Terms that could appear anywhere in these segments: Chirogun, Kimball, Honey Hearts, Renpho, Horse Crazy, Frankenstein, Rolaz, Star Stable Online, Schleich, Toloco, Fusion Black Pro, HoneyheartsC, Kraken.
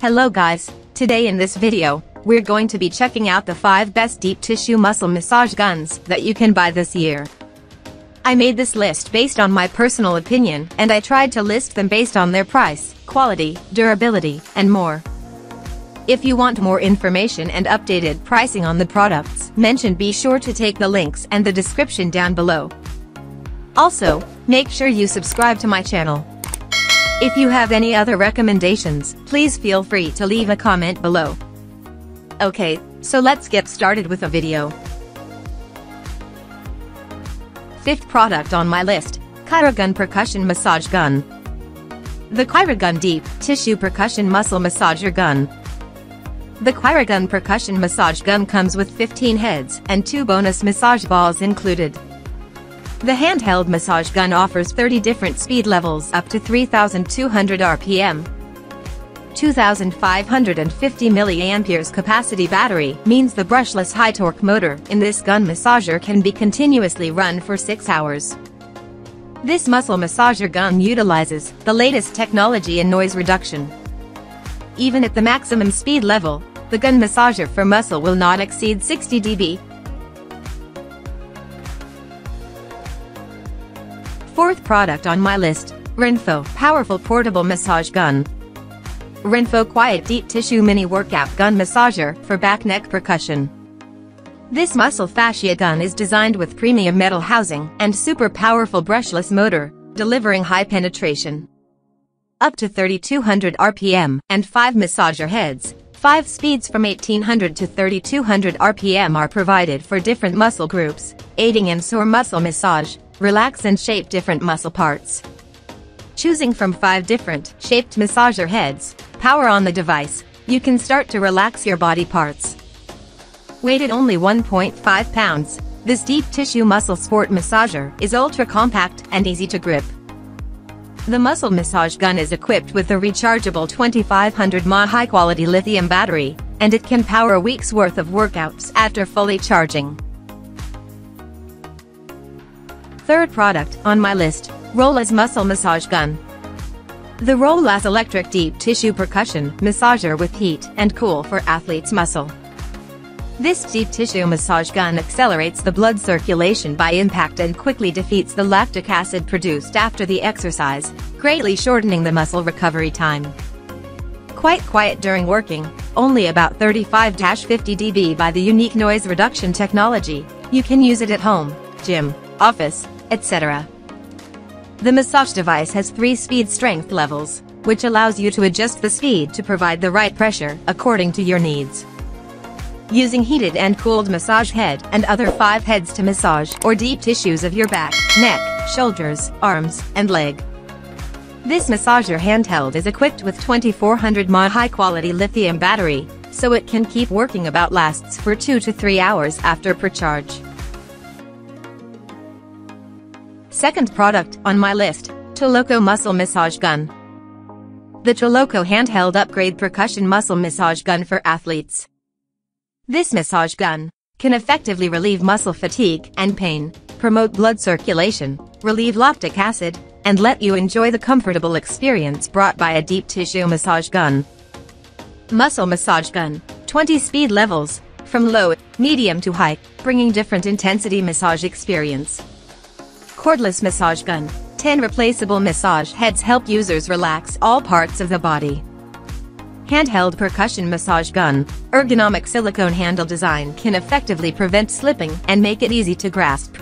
Hello guys, today in this video, we're going to be checking out the 5 best deep tissue muscle massage guns that you can buy this year. I made this list based on my personal opinion, and I tried to list them based on their price, quality, durability, and more. If you want more information and updated pricing on the products mentioned, be sure to take the links and the description down below. Also, make sure you subscribe to my channel. If you have any other recommendations, please feel free to leave a comment below. Okay, so let's get started with a video. Fifth product on my list, Chirogun Percussion Massage Gun. The Chirogun Deep Tissue Percussion Muscle Massager Gun. The Chirogun Percussion Massage Gun comes with 15 heads and 2 bonus massage balls included. The handheld massage gun offers 30 different speed levels up to 3,200 RPM. 2,550 mAh capacity battery means the brushless high-torque motor in this gun massager can be continuously run for 6 hours. This muscle massager gun utilizes the latest technology in noise reduction. Even at the maximum speed level, the gun massager for muscle will not exceed 60 dB. Fourth product on my list, Renpho Powerful Portable Massage Gun. Renpho Quiet Deep Tissue Mini Workout Gun Massager for Back Neck Percussion. This muscle fascia gun is designed with premium metal housing and super powerful brushless motor, delivering high penetration. Up to 3,200 RPM and 5 massager heads, 5 speeds from 1800 to 3,200 RPM are provided for different muscle groups, aiding in sore muscle massage. Relax and shape different muscle parts. Choosing from 5 different shaped massager heads, power on the device, you can start to relax your body parts. Weighted only 1.5 pounds, this deep tissue muscle sport massager is ultra compact and easy to grip. The muscle massage gun is equipped with a rechargeable 2500 mAh high quality lithium battery, and it can power a week's worth of workouts after fully charging. Third product on my list, Rolaz Muscle Massage Gun. The Rolaz Electric Deep Tissue Percussion Massager with Heat and Cool for Athlete's Muscle. This deep tissue massage gun accelerates the blood circulation by impact and quickly defeats the lactic acid produced after the exercise, greatly shortening the muscle recovery time. Quite quiet during working, only about 35-50 dB by the unique noise reduction technology, you can use it at home, gym, office, etc. The massage device has 3 speed strength levels, which allows you to adjust the speed to provide the right pressure according to your needs. Using heated and cooled massage head and other 5 heads to massage or deep tissues of your back, neck, shoulders, arms, and leg. This massager handheld is equipped with 2400 mAh high-quality lithium battery, so it can keep working about lasts for 2 to 3 hours after per charge. Second product on my list, Toloco Muscle Massage Gun. The Toloco Handheld Upgrade Percussion Muscle Massage Gun for Athletes. This massage gun can effectively relieve muscle fatigue and pain, promote blood circulation, relieve lactic acid, and let you enjoy the comfortable experience brought by a deep tissue massage gun. Muscle massage gun, 20 speed levels, from low, medium to high, bringing different intensity massage experience. Cordless massage gun, 10 replaceable massage heads help users relax all parts of the body. Handheld percussion massage gun, ergonomic silicone handle design can effectively prevent slipping and make it easy to grasp.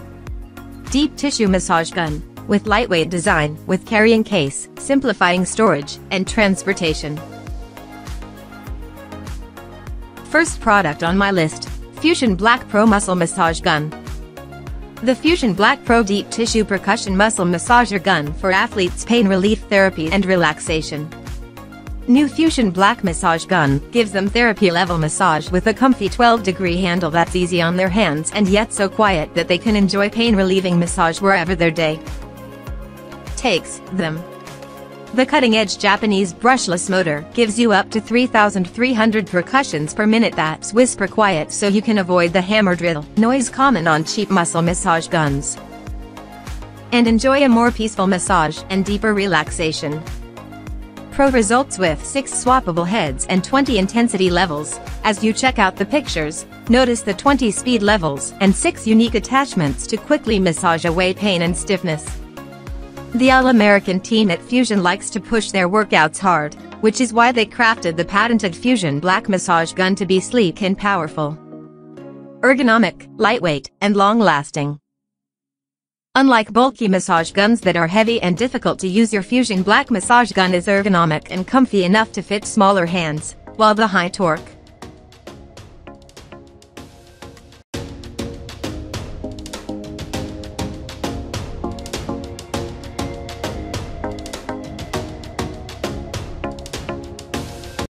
Deep tissue massage gun, with lightweight design, with carrying case, simplifying storage and transportation. First product on my list, Fusion Black Pro Muscle Massage Gun. The Fusion Black Pro Deep Tissue Percussion Muscle Massager Gun for Athletes Pain Relief Therapy and Relaxation. New Fusion Black Massage Gun gives them therapy-level massage with a comfy 12-degree handle that's easy on their hands and yet so quiet that they can enjoy pain-relieving massage wherever their day takes them. The cutting-edge Japanese brushless motor gives you up to 3,300 percussions per minute that's whisper quiet, so you can avoid the hammer drill noise common on cheap muscle massage guns and enjoy a more peaceful massage and deeper relaxation. Pro results with 6 swappable heads and 20 intensity levels. As you check out the pictures, notice the 20 speed levels and 6 unique attachments to quickly massage away pain and stiffness. The all-American team at Fusion likes to push their workouts hard, which is why they crafted the patented Fusion Black massage gun to be sleek and powerful, ergonomic, lightweight, and long-lasting. Unlike bulky massage guns that are heavy and difficult to use, your Fusion Black massage gun is ergonomic and comfy enough to fit smaller hands, while the high torque,